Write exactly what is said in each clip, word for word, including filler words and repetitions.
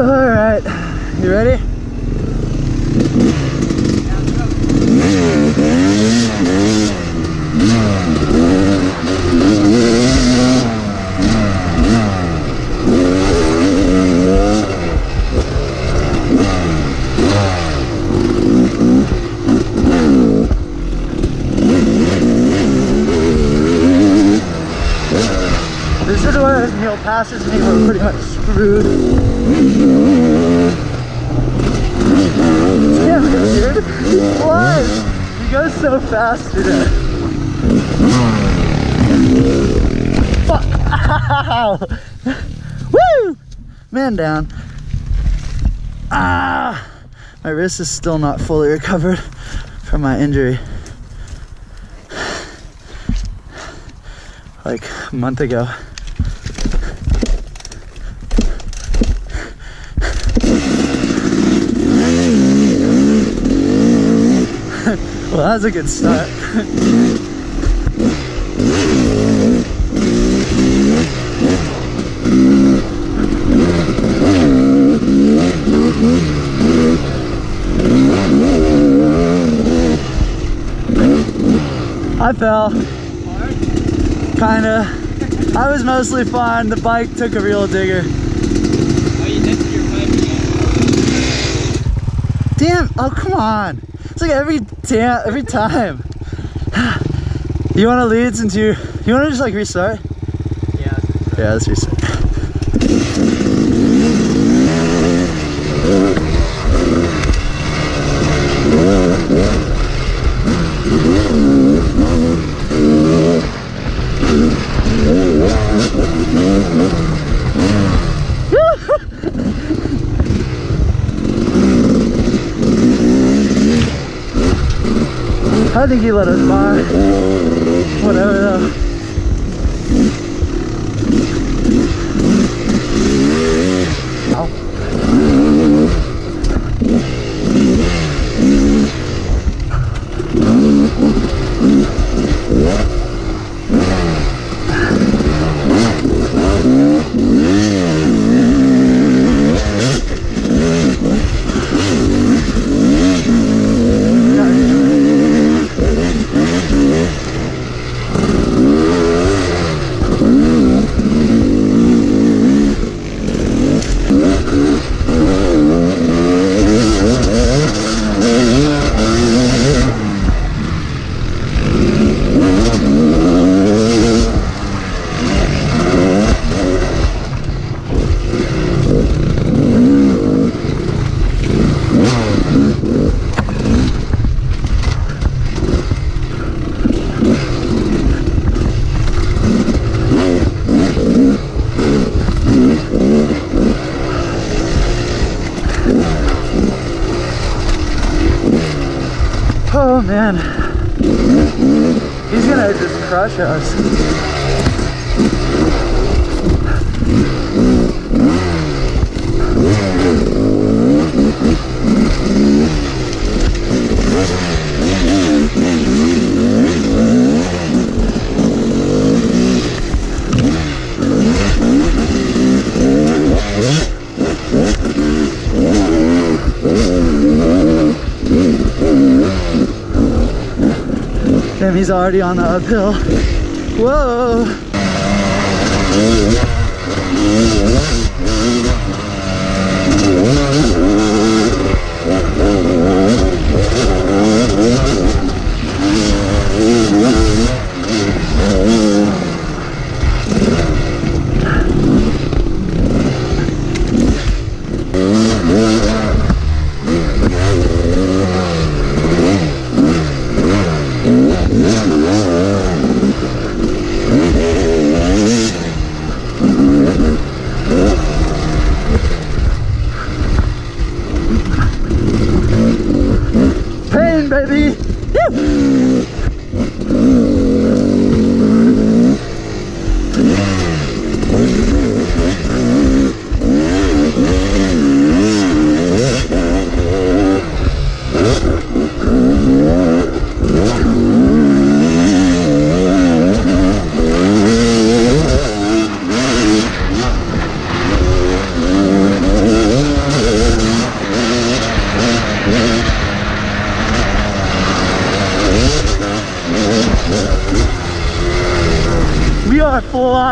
Alright, you ready? This is where Neil passes me, we're pretty much screwed. Damn it, dude. Why? You go so fast today. Fuck! Ow! Woo! Man down. Ah! My wrist is still not fully recovered from my injury. Like a month ago. Well, that was a good start. I fell. Kinda. I was mostly fine. The bike took a real digger. Oh, you did your bike again. Damn! Oh, come on. It's like every damn every time. You want to lead since you you want to just like restart? Yeah. Let's restart. Yeah, let's restart. I think he let us by. Whatever though. Oh man, he's gonna just crush us. Damn, he's already on the uphill. Whoa! Oh,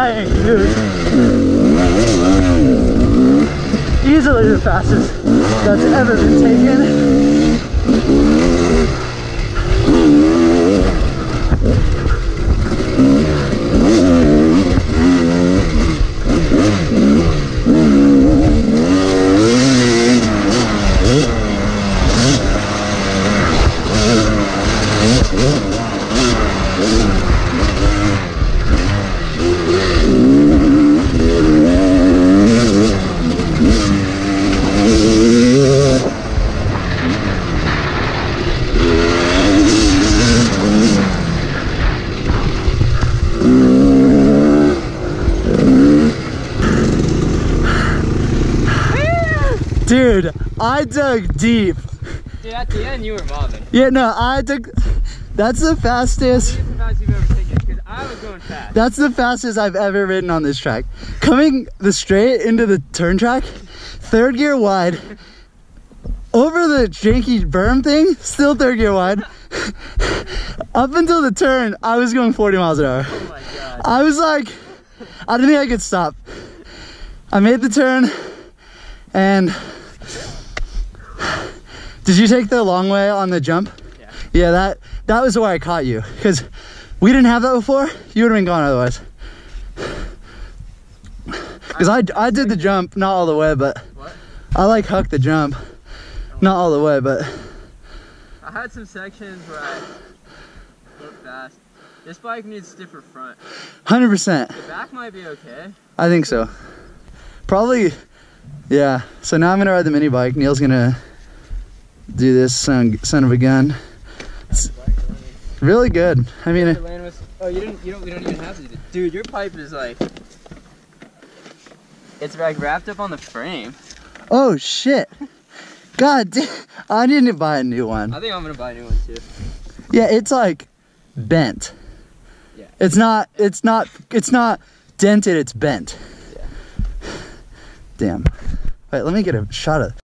dying, dude. Easily the fastest that's ever been taken. Dude, I dug deep. Dude, at the end you were bobbing. Yeah, no, I dug. That's the fastest. That's the fastest you've ever taken, because I was going fast. That's the fastest I've ever ridden on this track. Coming the straight into the turn track, third gear wide, over the janky berm thing, still third gear wide. Up until the turn, I was going forty miles an hour. Oh my God. I was like, I didn't think I could stop. I made the turn. And did you take the long way on the jump? Yeah. Yeah, that that was where I caught you, because we didn't have that before. You would have been gone otherwise. Because I, I did the jump, not all the way, but what? I like huck the jump, not all the way, but I had some sections where I looked fast. This bike needs stiffer front. one hundred percent. The back might be okay. I think so. Probably. Yeah, so now I'm gonna ride the mini bike. Neil's gonna do this son, son of a gun. It's really good. I mean, it, was, oh, you didn't, you don't, we don't even have to do this. Dude, your pipe is like, it's like wrapped up on the frame. Oh shit! God, damn, I need to buy a new one. I think I'm gonna buy a new one too. Yeah, it's like bent. Yeah. It's not. It's not. It's not dented. It's bent. Damn. All right, let me get a shot of